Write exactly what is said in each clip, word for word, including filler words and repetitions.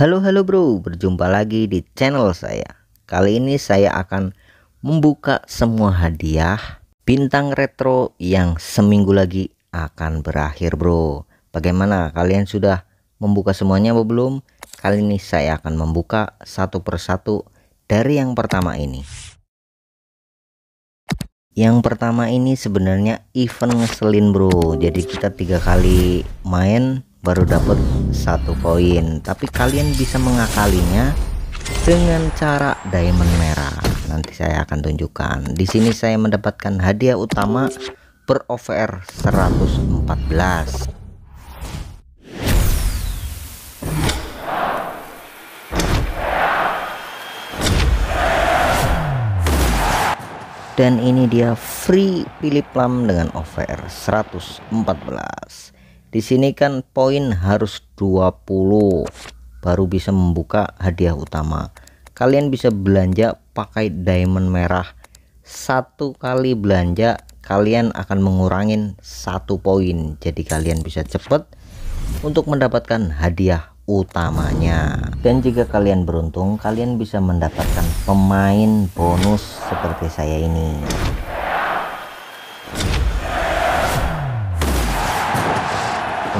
Halo halo bro, berjumpa lagi di channel saya. Kali ini saya akan membuka semua hadiah bintang retro yang seminggu lagi akan berakhir bro. Bagaimana, kalian sudah membuka semuanya atau belum? Kali ini saya akan membuka satu persatu dari yang pertama ini. Yang pertama ini sebenarnya event ngeselin bro. Jadi kita tiga kali main baru dapat satu koin, tapi kalian bisa mengakalinya dengan cara diamond merah. Nanti saya akan tunjukkan. Di sini saya mendapatkan hadiah utama per O V R seratus empat belas. Dan ini dia free Philip Lam dengan O V R seratus empat belas. Di sini kan poin harus dua puluh baru bisa membuka hadiah utama. Kalian bisa belanja pakai diamond merah. Satu kali belanja kalian akan mengurangin satu poin. Jadi kalian bisa cepat untuk mendapatkan hadiah utamanya. Dan jika kalian beruntung, kalian bisa mendapatkan pemain bonus seperti saya ini.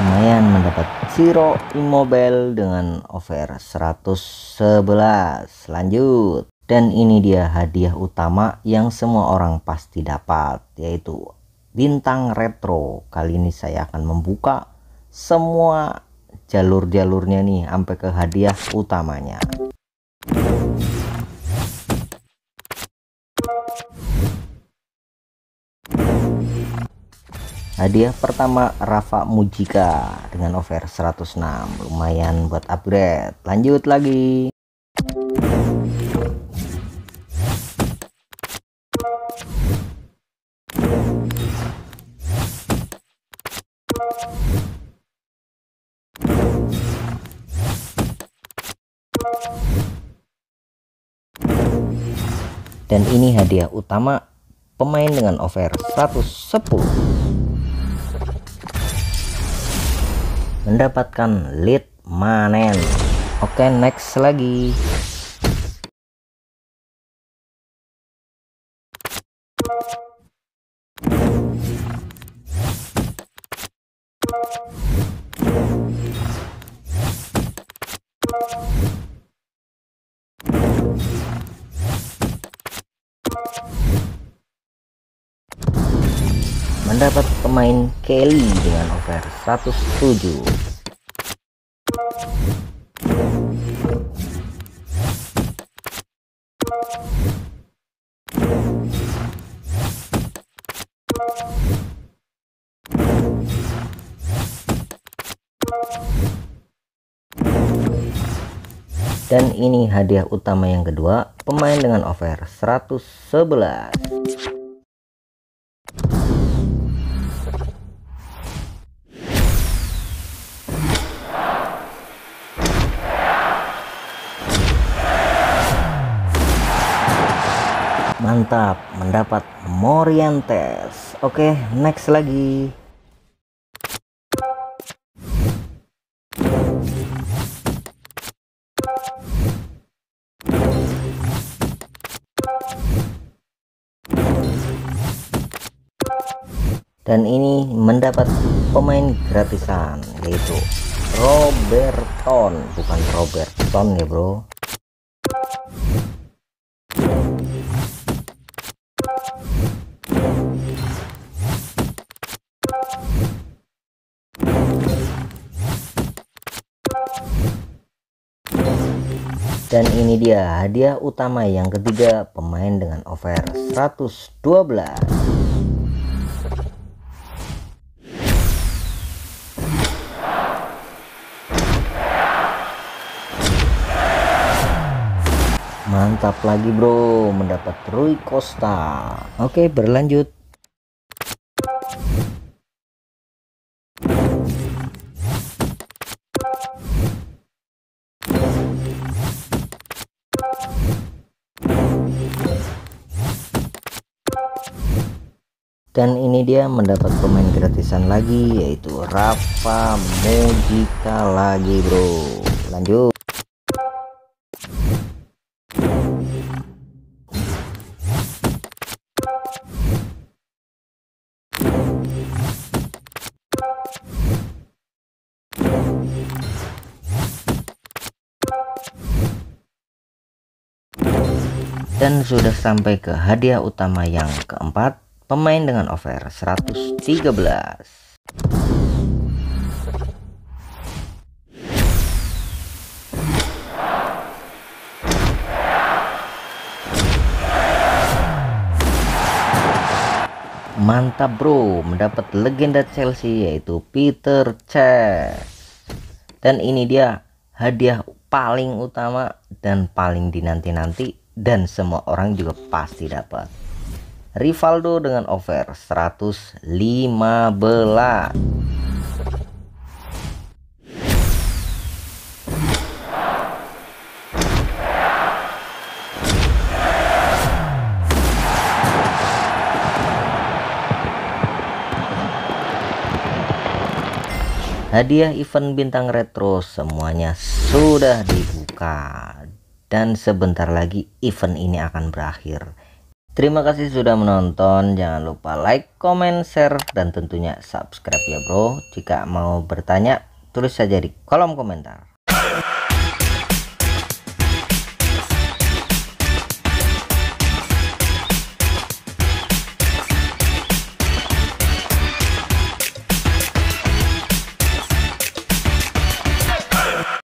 Lumayan, mendapat Zero Mobile dengan O V R seratus sebelas. Lanjut. Dan ini dia hadiah utama yang semua orang pasti dapat, yaitu bintang retro. Kali ini saya akan membuka semua jalur-jalurnya nih sampai ke hadiah utamanya. Hadiah pertama Rafa Mujika dengan O V R seratus enam, lumayan buat upgrade. Lanjut lagi. Dan ini hadiah utama pemain dengan O V R seratus sepuluh. Mendapatkan lead manen. Oke, next lagi. Mendapat pemain Kelly dengan O V R seratus tujuh. Dan ini hadiah utama yang kedua, pemain dengan O V R seratus sebelas. Mantap, mendapat Morientes. Oke, next lagi. Dan ini mendapat pemain gratisan, yaitu Robertson, bukan Robertson ya bro. Dan ini dia hadiah utama yang ketiga, pemain dengan O V R seratus dua belas. Mantap lagi bro, mendapat Rui Costa. Oke, berlanjut. Dan ini dia mendapat pemain gratisan lagi, yaitu Rafa Mujika lagi bro. Lanjut. Dan sudah sampai ke hadiah utama yang keempat, pemain dengan O V R seratus tiga belas. Mantap bro, mendapat legenda Chelsea yaitu Peter Chess. Dan ini dia hadiah paling utama dan paling dinanti-nanti, dan semua orang juga pasti dapat. Rivaldo dengan O V R seratus lima belas. Hadiah event bintang retro semuanya sudah dibuka, dan sebentar lagi event ini akan berakhir. Terima kasih sudah menonton, jangan lupa like, comment, share, dan tentunya subscribe ya bro. Jika mau bertanya, tulis saja di kolom komentar.